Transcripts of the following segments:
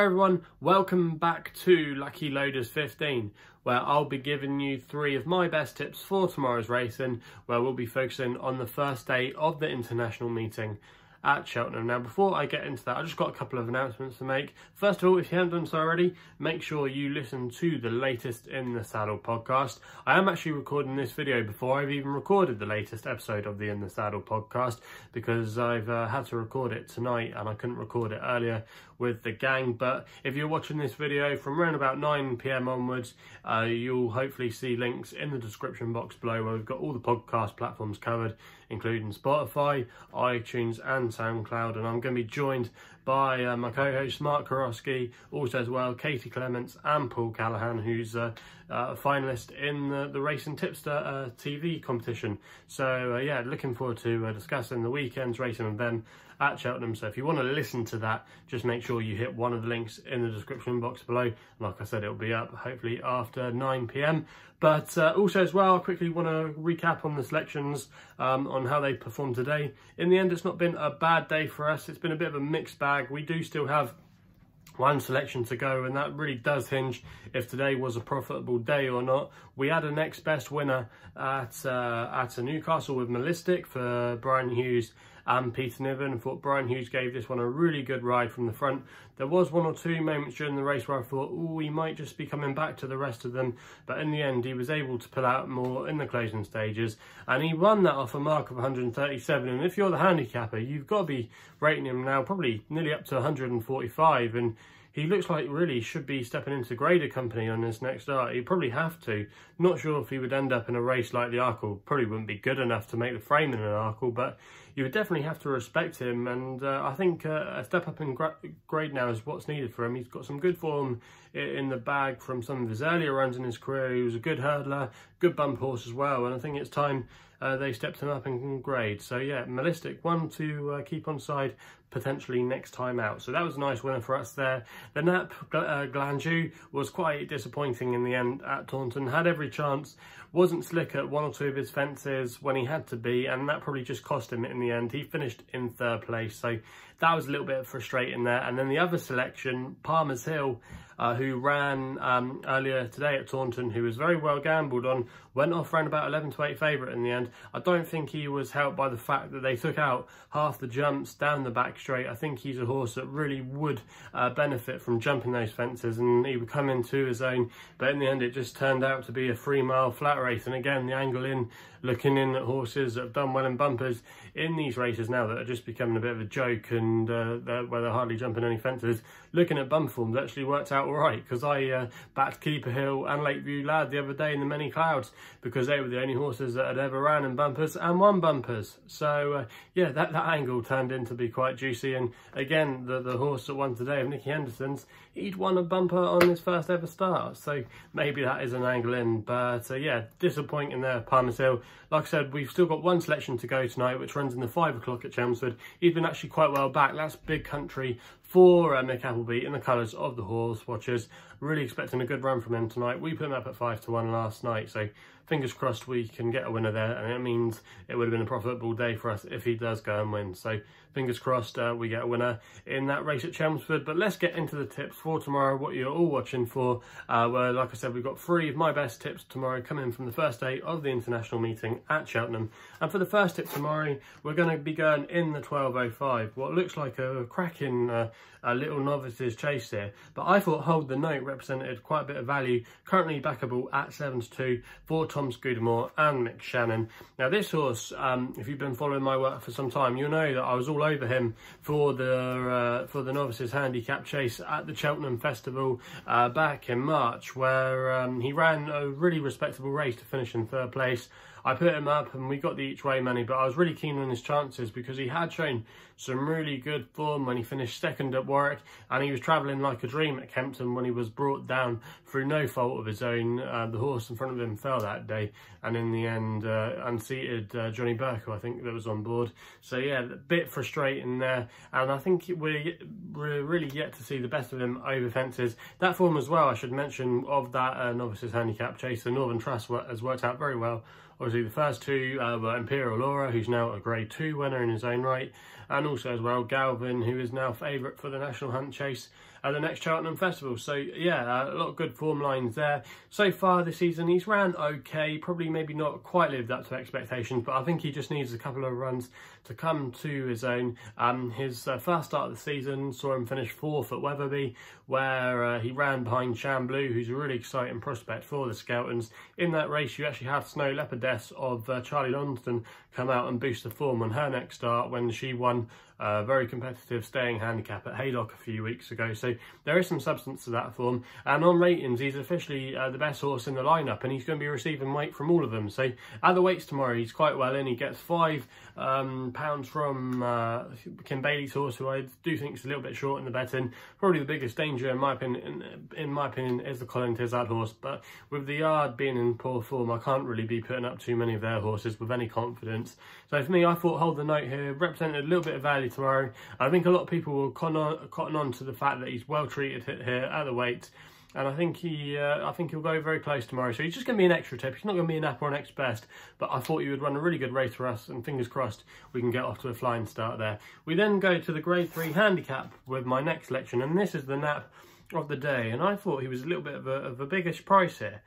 Hello everyone, welcome back to Lucky Loaders 15, where I'll be giving you three of my best tips for tomorrow's racing, where we'll be focusing on the first day of the international meeting at Cheltenham. Now before I get into that, I've just got a couple of announcements to make. First of all, if you haven't done so already, make sure you listen to the latest In The Saddle podcast. I am actually recording this video before I've even recorded the latest episode of the In The Saddle podcast, because I've had to record it tonight and I couldn't record it earlier with the gang. But if you're watching this video from around about 9 PM onwards, you'll hopefully see links in the description box below where we've got all the podcast platforms covered, including Spotify, iTunes and SoundCloud. And I'm going to be joined by my co-hosts Mark Karoski, also as well Katie Clements and Paul Callahan, who's a finalist in the Racing Tipster TV competition. So yeah, looking forward to discussing the weekend's racing with them at Cheltenham. So if you want to listen to that, just make sure you hit one of the links in the description box below. Like I said, it'll be up hopefully after 9 PM. But also as well, I quickly want to recap on the selections, on how they performed today. In the end, it's not been a bad day for us. It's been a bit of a mixed bag. We do still have one selection to go, and that really does hinge if today was a profitable day or not. We had a next best winner at Newcastle with Mellistic for Brian Hughes and Peter Niven. I thought Brian Hughes gave this one a really good ride from the front. There was one or two moments during the race where I thought, oh, he might just be coming back to the rest of them, but in the end he was able to pull out more in the closing stages, and he won that off a mark of 137. And if you're the handicapper, you've got to be rating him now probably nearly up to 145, and he looks like really should be stepping into greater company on this next start. He'd probably have to. Not sure if he would end up in a race like the Arkle. Probably wouldn't be good enough to make the frame in an Arkle, but you would definitely have to respect him. And I think a step up in grade now is what's needed for him. He's got some good form in the bag from some of his earlier runs in his career. He was a good hurdler, good bump horse as well, and I think it's time they stepped him up in grade. So yeah, Mellistic, one to keep on side potentially next time out. So that was a nice winner for us there. The nap, Glanjou, was quite disappointing in the end at Taunton. Had every chance, wasn't slick at one or two of his fences when he had to be, and that probably just cost him in the end. He finished in third place, so that was a little bit frustrating there. And then the other selection, Palmer's Hill, who ran earlier today at Taunton, who was very well gambled on, went off around about 11 to 8 favourite in the end. I don't think he was helped by the fact that they took out half the jumps down the back straight. I think he's a horse that really would benefit from jumping those fences, and he would come into his own. But in the end, it just turned out to be a 3 mile flat race. And again, the angle in, looking in at horses that have done well in bumpers in these races now that are just becoming a bit of a joke, and where they're hardly jumping any fences. Looking at bump forms actually worked out all right, because I backed Keeper Hill and Lakeview Lad the other day in the Many Clouds, because they were the only horses that had ever ran in bumpers and won bumpers. So yeah, that angle turned in to be quite juicy. And again, the horse that won today of Nicky Henderson's, he'd won a bumper on his first ever start, so maybe that is an angle in. But yeah, disappointing there, Palmer's Hill. Like I said, we've still got one selection to go tonight, which runs in the 5 o'clock at Chelmsford. He's been actually quite well back. That's Big Country for Mick Appleby in the colours of the Horse Watchers. Really expecting a good run from him tonight. We put him up at 5 to 1 last night, so fingers crossed we can get a winner there, and it means it would have been a profitable day for us if he does go and win. So fingers crossed we get a winner in that race at Chelmsford. But let's get into the tips for tomorrow, what you're all watching for, where, like I said, we've got three of my best tips tomorrow coming from the first day of the international meeting at Cheltenham. And for the first tip tomorrow, we're going to be going in the 1205, what looks like a cracking little novices chase here. But I thought Hold The Note represented quite a bit of value, currently backable at 7 to 2 for Tom Scudamore and Mick Shannon. Now this horse, if you've been following my work for some time, you'll know that I was all over him for the novices handicap chase at the Cheltenham Festival back in March, where he ran a really respectable race to finish in third place. I put him up and we got the each way money, but I was really keen on his chances because he had shown some really good form when he finished second at Warwick, and he was travelling like a dream at Kempton when he was brought down through no fault of his own. The horse in front of him fell that day, and in the end unseated Johnny Burke, who I think that was on board. So yeah, a bit frustrating there, and I think we're really yet to see the best of him over fences. That form as well, I should mention, of that novices handicap chase, the Northern Trust has worked out very well. Obviously the first two were Imperial Aura, who's now a grade 2 winner in his own right, and also as well Galvin, who is now favourite for the National Hunt Chase at the next Cheltenham Festival. So yeah, a lot of good form lines there. So far this season he's ran okay, probably maybe not quite lived up to expectations, but I think he just needs a couple of runs to come to his own. His first start of the season saw him finish 4th at Wetherby, where he ran behind Chamblou, who's a really exciting prospect for the Skeltons. In that race you actually had Snow Leopardess of Charlie Lonsdon come out and boost the form on her next start when she won a very competitive staying handicap at Haydock a few weeks ago. So there is some substance to that form, and on ratings he's officially the best horse in the lineup, and he's going to be receiving weight from all of them. So at the weights tomorrow he's quite well in. He gets £5 from Kim Bailey's horse, who I do think is a little bit short in the betting. Probably the biggest danger in my opinion is the Colin Tizad horse, but with the yard being in poor form I can't really be putting up too many of their horses with any confidence. So for me, I thought Hold The Note here represented a little bit of value tomorrow. I think a lot of people will cotton on to the fact that he's well treated here at the weight, and I think he'll go very close tomorrow. So he's just going to be an extra tip. He's not going to be an app or an ex best, but I thought he would run a really good race for us, and fingers crossed we can get off to a flying start there. We then go to the Grade 3 handicap with my next selection, and this is the nap of the day, and I thought he was a little bit of a biggish price here.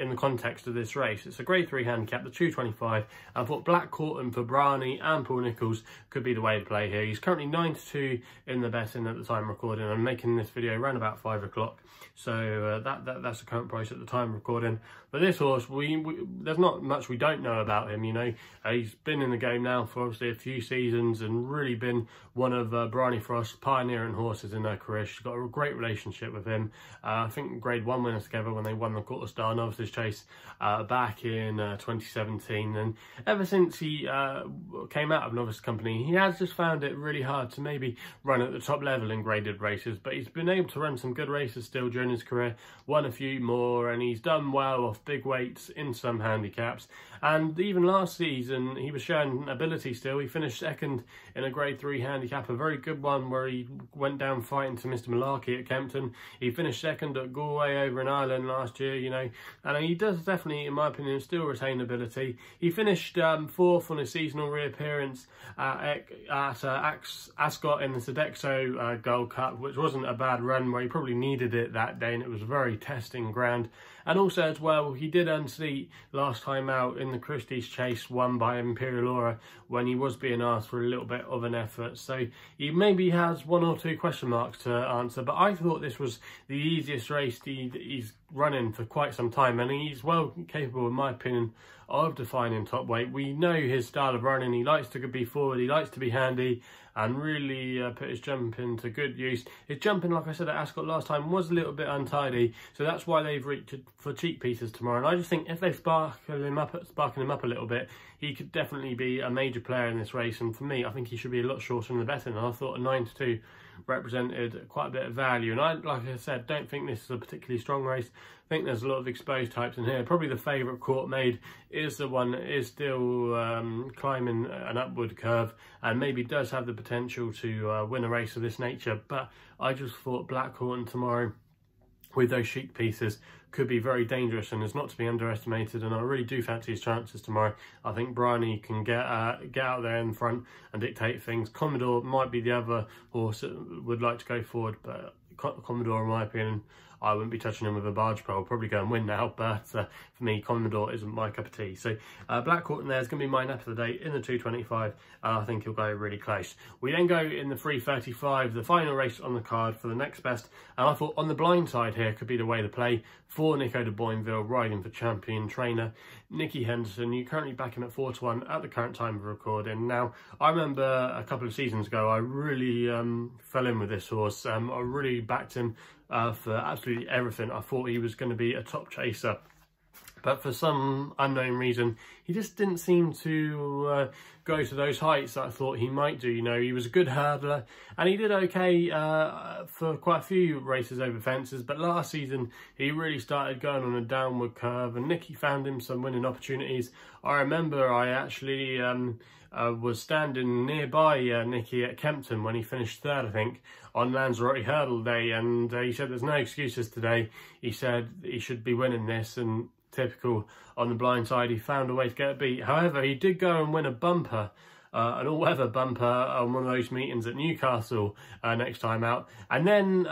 In the context of this race, it's a Grade 3 handicap, the 225. I thought Black Corton for Brani and Paul Nicholls could be the way to play here. He's currently 9-2 in the betting at the time recording. I'm making this video around about 5 o'clock, so that's the current price at the time recording. But this horse, there's not much we don't know about him. You know, he's been in the game now for obviously a few seasons and really been one of Bryony Frost's pioneering horses in her career. She's got a great relationship with him. I think Grade 1 winners together when they won the Quarter Star Novices Chase back in 2017, and ever since he came out of novice company he has just found it really hard to maybe run at the top level in graded races, but he's been able to run some good races still during his career, won a few more, and he's done well off big weights in some handicaps. And even last season he was showing ability still. He finished second in a Grade 3 handicap, a very good one where he went down fighting to Mr. Malarkey at Kempton. He finished second at Galway over in Ireland last year, you know, and he does definitely, in my opinion, still retain ability. He finished 4th on his seasonal reappearance at Ascot in the Sodexo Gold Cup, which wasn't a bad run where he probably needed it that day, and it was a very testing ground. And also as well, he did unseat last time out in the Christie's Chase won by Imperial Aura when he was being asked for a little bit of an effort. So he maybe has one or two question marks to answer, but I thought this was the easiest race he's running for quite some time, and he's well capable, in my opinion, of defining top weight. We know his style of running. He likes to be forward, he likes to be handy, and really put his jumping to good use. His jumping, like I said at Ascot last time, was a little bit untidy, so that's why they've reached for cheap pieces tomorrow. And I just think if they sparkle him up a little bit, he could definitely be a major player in this race. And for me, I think he should be a lot shorter in the betting. And I thought a 9-2 represented quite a bit of value. And I, like I said, don't think this is a particularly strong race. I think there's a lot of exposed types in here. Probably the favourite, Court Maid, is the one that is still climbing an upward curve and maybe does have the potential to win a race of this nature. But I just thought Black Corton tomorrow with those chic pieces could be very dangerous and is not to be underestimated, and I really do fancy his chances tomorrow. I think Bryony can get out there in front and dictate things. Commodore might be the other horse that would like to go forward, but Commodore, in my opinion, I wouldn't be touching him with a barge pole. I'll probably go and win now, but for me, Commodore isn't my cup of tea. So Black Corton there is going to be my nap of the day in the 225, and I think he'll go really close. We then go in the 335, the final race on the card for the next best, and I thought On The Blindside here could be the way to play for Nico de Boinville, riding for champion trainer Nicky Henderson. You're currently backing at 4-1 at the current time of recording. Now, I remember a couple of seasons ago, I really fell in with this horse. I really backed him for absolutely everything. I thought he was going to be a top chaser, but for some unknown reason, he just didn't seem to go to those heights that I thought he might do. You know, he was a good hurdler, and he did okay for quite a few races over fences, but last season, he really started going on a downward curve, and Nicky found him some winning opportunities. I remember I actually was standing nearby Nicky at Kempton when he finished third, I think, on Lanzarote Hurdle Day, and he said there's no excuses today. He said he should be winning this, and typical On The Blind Side, he found a way to get a beat. However, he did go and win a bumper an all-weather bumper on one of those meetings at Newcastle next time out. And then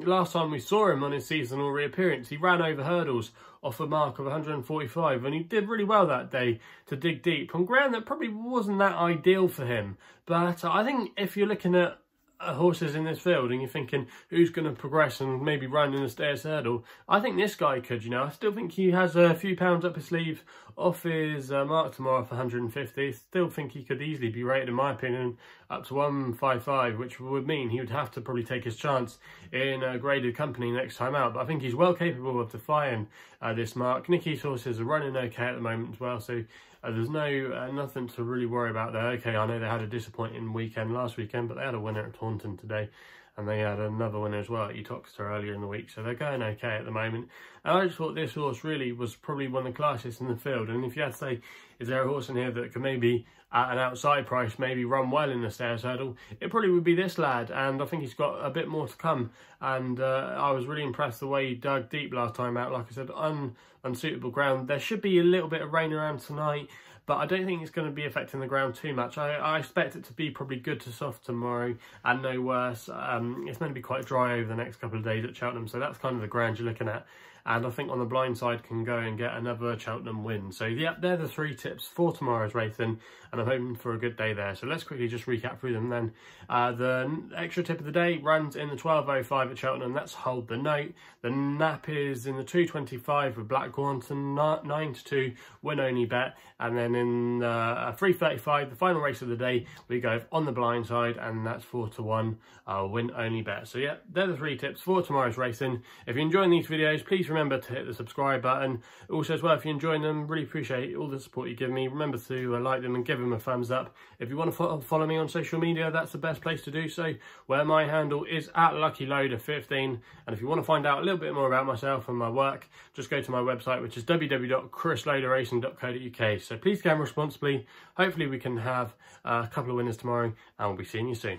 last time we saw him on his seasonal reappearance, he ran over hurdles off a mark of 145, and he did really well that day to dig deep on ground that probably wasn't that ideal for him. But I think if you're looking at horses in this field and you're thinking who's going to progress and maybe run in the Stairs Hurdle, I think this guy could. You know, I still think he has a few pounds up his sleeve off his mark tomorrow for 150. Still think he could easily be rated, in my opinion, up to 155, which would mean he would have to probably take his chance in a graded company next time out. But I think he's well capable of defying this mark. Nicky's horses are running okay at the moment as well, so there's no nothing to really worry about there. Okay, I know they had a disappointing weekend last weekend, but they had a winner at Taunton today, and they had another winner as well at Uttoxeter earlier in the week, so they're going okay at the moment. And I just thought this horse really was probably one of the classiest in the field. And if you had to say, is there a horse in here that could maybe, at an outside price, maybe run well in the Stairs Hurdle, it probably would be this lad. And I think he's got a bit more to come. And I was really impressed the way he dug deep last time out. Like I said, unsuitable ground. There should be a little bit of rain around tonight, but I don't think it's going to be affecting the ground too much. I expect it to be probably good to soft tomorrow and no worse. It's meant to be quite dry over the next couple of days at Cheltenham, so that's kind of the ground you're looking at. And I think On The Blindside can go and get another Cheltenham win. So yeah, they're the three tips for tomorrow's racing, and I'm hoping for a good day there. So let's quickly just recap through them then. The extra tip of the day runs in the 12.05 at Cheltenham. That's Hold The Note. The nap is in the 2.25 with Black Corton, 9-2, win only bet. And then in 3.35, the final race of the day, we go On The Blindside, and that's 4-1, win only bet. So yeah, they're the three tips for tomorrow's racing. If you're enjoying these videos, please remember to hit the subscribe button. Also as well, if you're enjoying them, really appreciate all the support you give me. Remember to like them and give them a thumbs up. If you want to follow me on social media, that's the best place to do so, where my handle is at Lucky Loader 15. And if you want to find out a little bit more about myself and my work, just go to my website, which is www.chrisloaderracing.co.uk. so please gamble responsibly. Hopefully we can have a couple of winners tomorrow, and we'll be seeing you soon.